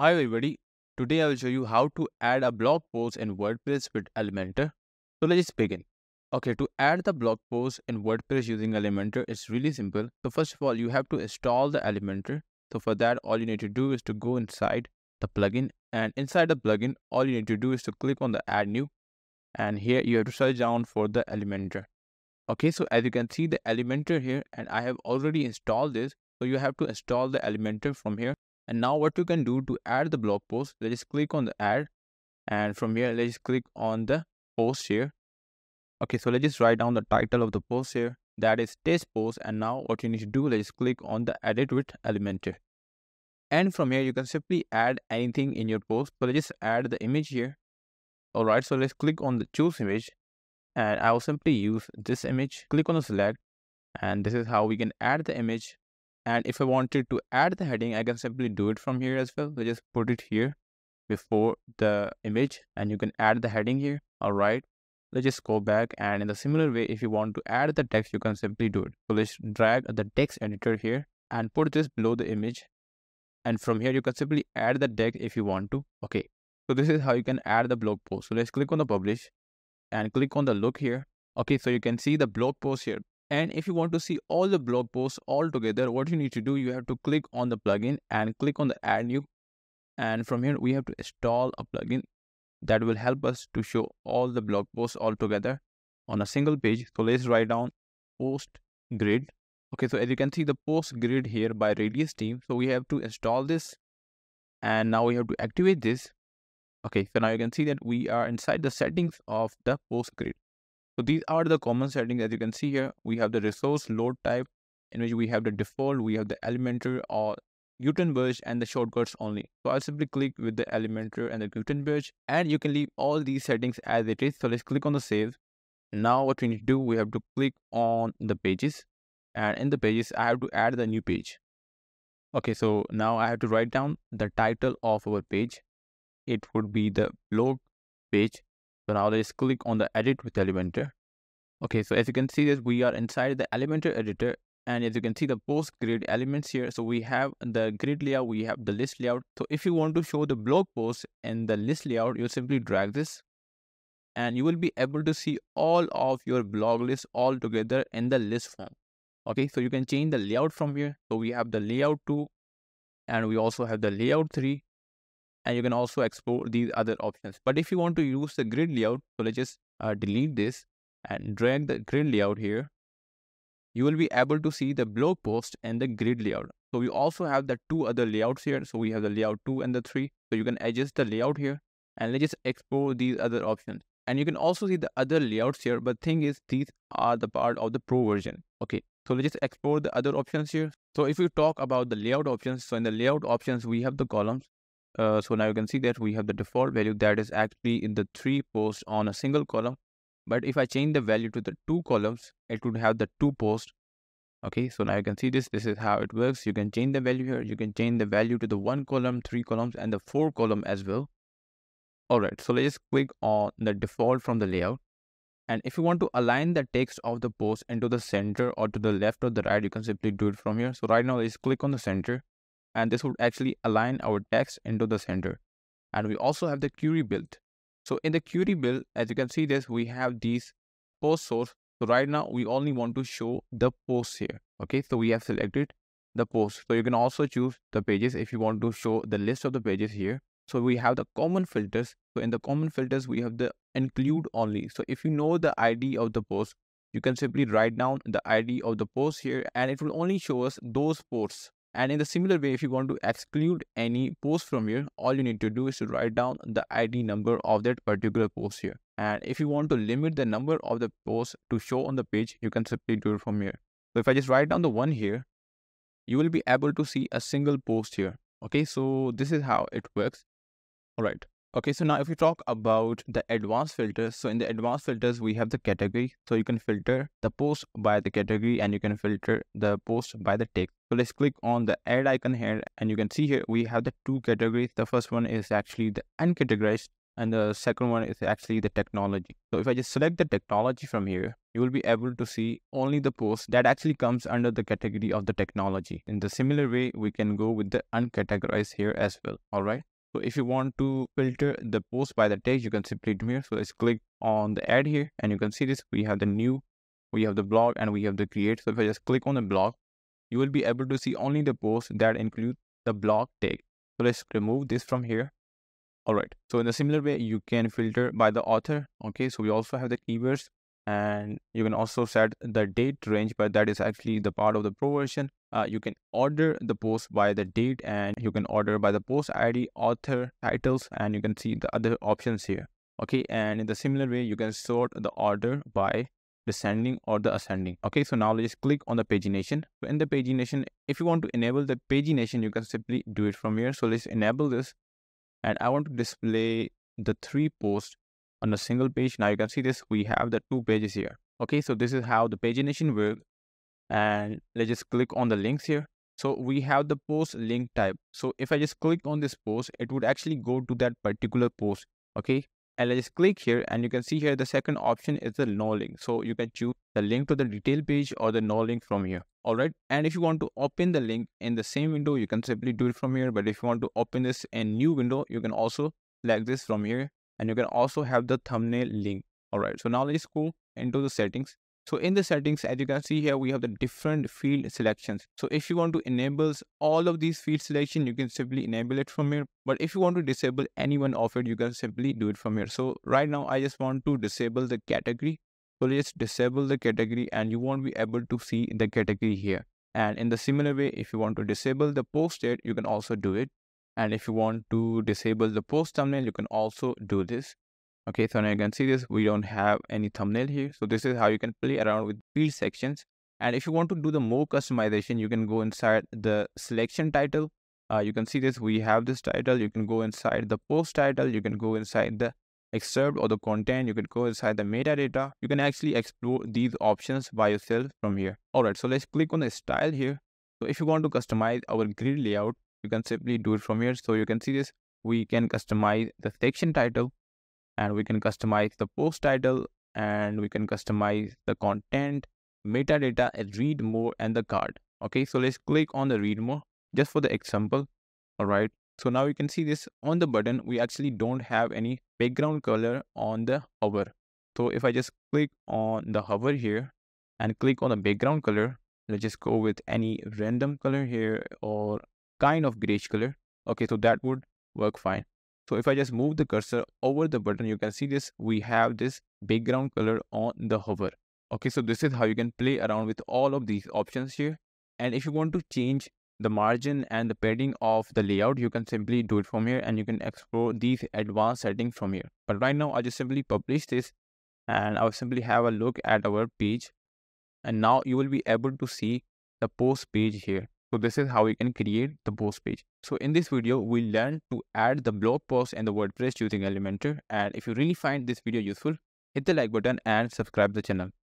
Hi everybody, today I will show you how to add a blog post in WordPress with Elementor. So let's begin. Okay, to add the blog post in WordPress using Elementor, it's really simple. So first of all, you have to install the Elementor. So for that, all you need to do is to go inside the plugin, and inside the plugin, all you need to do is to click on the add new, and here you have to search down for the Elementor. Okay, so as you can see the Elementor here, and I have already installed this. So you have to install the Elementor from here. And now what you can do to add the blog post, let's click on the add, and from here let's click on the post here. Okay, so let's just write down the title of the post here, that is test post. And now what you need to do, let's click on the edit with Elementor, and from here you can simply add anything in your post. So let's just add the image here. Alright, so let's click on the choose image, and I will simply use this image. Click on the select, and this is how we can add the image. And if I wanted to add the heading, I can simply do it from here as well. So just put it here before the image, and you can add the heading here. All right, let's just go back. And in the similar way, if you want to add the text, you can simply do it. So let's drag the text editor here and put this below the image. And from here, you can simply add the text if you want to. Okay, so this is how you can add the blog post. So let's click on the publish and click on the look here. Okay, so you can see the blog post here. And if you want to see all the blog posts all together, what you need to do, you have to click on the plugin and click on the add new. And from here, we have to install a plugin that will help us to show all the blog posts all together on a single page. So let's write down post grid. Okay, so as you can see the post grid here by Radius team. So we have to install this, and now we have to activate this. Okay, so now you can see that we are inside the settings of the post grid. So these are the common settings. As you can see here, we have the resource load type, in which we have the default, we have the Elementor or Gutenberg, and the shortcuts only. So I'll simply click with the Elementor and the Gutenberg, and you can leave all these settings as it is. So let's click on the save. Now what we need to do, we have to click on the pages, and in the pages I have to add the new page. Okay, so now I have to write down the title of our page. It would be the blog page. So now let's click on the edit with Elementor. Okay, so as you can see that we are inside the Elementor editor, and as you can see the post grid elements here. So we have the grid layout, we have the list layout. So if you want to show the blog post in the list layout, you simply drag this, and you will be able to see all of your blog lists all together in the list form. Okay, so you can change the layout from here. So we have the layout 2, and we also have the layout 3. And you can also explore these other options. But if you want to use the grid layout, so let's just delete this and drag the grid layout here. You will be able to see the blog post and the grid layout. So we also have the two other layouts here. So we have the layout 2 and the 3. So you can adjust the layout here, and let's just explore these other options. And you can also see the other layouts here. But thing is, these are the part of the pro version. Okay, so let's just explore the other options here. So if we talk about the layout options, so in the layout options, we have the columns. So now you can see that we have the default value that is actually in the 3 posts on a single column. But if I change the value to the 2 columns, it would have the 2 posts. Okay, so now you can see this. This is how it works. You can change the value here. You can change the value to the 1 column, 3 columns, and the 4 column as well. Alright, so let's click on the default from the layout. And if you want to align the text of the post into the center or to the left or the right, you can simply do it from here. So right now, let's click on the center. And this would actually align our text into the center. And we also have the query build. So in the query build, as you can see this, we have these post source. So right now we only want to show the posts here. Okay, so we have selected the post. So you can also choose the pages if you want to show the list of the pages here. So we have the common filters. So in the common filters, we have the include only. So if you know the ID of the post, you can simply write down the ID of the post here, and it will only show us those posts. And in the similar way, if you want to exclude any post from here, all you need to do is to write down the ID number of that particular post here. And if you want to limit the number of the posts to show on the page, you can simply do it from here. So if I just write down the 1 here, you will be able to see a single post here. Okay, so this is how it works. All right. Okay, so now if we talk about the advanced filters, so in the advanced filters, we have the category. So you can filter the post by the category, and you can filter the post by the text. So let's click on the add icon here, and you can see here we have the two categories. The first one is actually the uncategorized, and the second one is actually the technology. So if I just select the technology from here, you will be able to see only the post that actually comes under the category of the technology. In the similar way, we can go with the uncategorized here as well. All right. So if you want to filter the post by the text, you can simply do here. So let's click on the add here, and you can see this. We have the new, we have the blog, and we have the create. So if I just click on the blog, you will be able to see only the posts that include the blog tag. So let's remove this from here. All right. So in a similar way, you can filter by the author. Okay. So we also have the keywords, and you can also set the date range, but that is actually the part of the pro version. You can order the post by the date, and you can order by the post ID, author, titles, and you can see the other options here. Okay. And in the similar way, you can sort the order by descending or the ascending. Okay, so now let's click on the pagination. So in the pagination, if you want to enable the pagination, you can simply do it from here. So let's enable this, and I want to display the 3 posts on a single page. Now you can see this, we have the 2 pages here. Okay, so this is how the pagination works, and let's just click on the links here. So we have the post link type. So if I just click on this post, it would actually go to that particular post. Okay. And let's click here, and you can see here the second option is the no link. So you can choose the link to the detail page or the no link from here. All right. And if you want to open the link in the same window, you can simply do it from here. But if you want to open this in new window, you can also select this from here, and you can also have the thumbnail link. All right. So now let's go into the settings. So in the settings, as you can see here, we have the different field selections. So if you want to enable all of these field selection, you can simply enable it from here. But if you want to disable any one of it, you can simply do it from here. So right now, I just want to disable the category. So let's disable the category, and you won't be able to see the category here. And in the similar way, if you want to disable the post date, you can also do it. And if you want to disable the post thumbnail, you can also do this. Okay, so now you can see this, we don't have any thumbnail here. So this is how you can play around with field sections. And if you want to do the more customization, you can go inside the selection title. You can see this, we have this title. You can go inside the post title. You can go inside the excerpt or the content. You can go inside the metadata. You can actually explore these options by yourself from here. All right, so let's click on the style here. So if you want to customize our grid layout, you can simply do it from here. So you can see this, we can customize the section title. And we can customize the post title, and we can customize the content, metadata, read more, and the card. Okay, so let's click on the read more just for the example. All right, so now you can see this on the button, we actually don't have any background color on the hover. So if I just click on the hover here and click on the background color, let's just go with any random color here or kind of grayish color. Okay, so that would work fine. So if I just move the cursor over the button, you can see this, we have this background color on the hover. Okay, so this is how you can play around with all of these options here. And if you want to change the margin and the padding of the layout, you can simply do it from here, and you can explore these advanced settings from here. But right now, I just simply publish this, and I'll simply have a look at our page. And now you will be able to see the post page here. So this is how we can create the post page. So in this video, we learned to add the blog post and the WordPress using Elementor. And if you really find this video useful, hit the like button and subscribe the channel.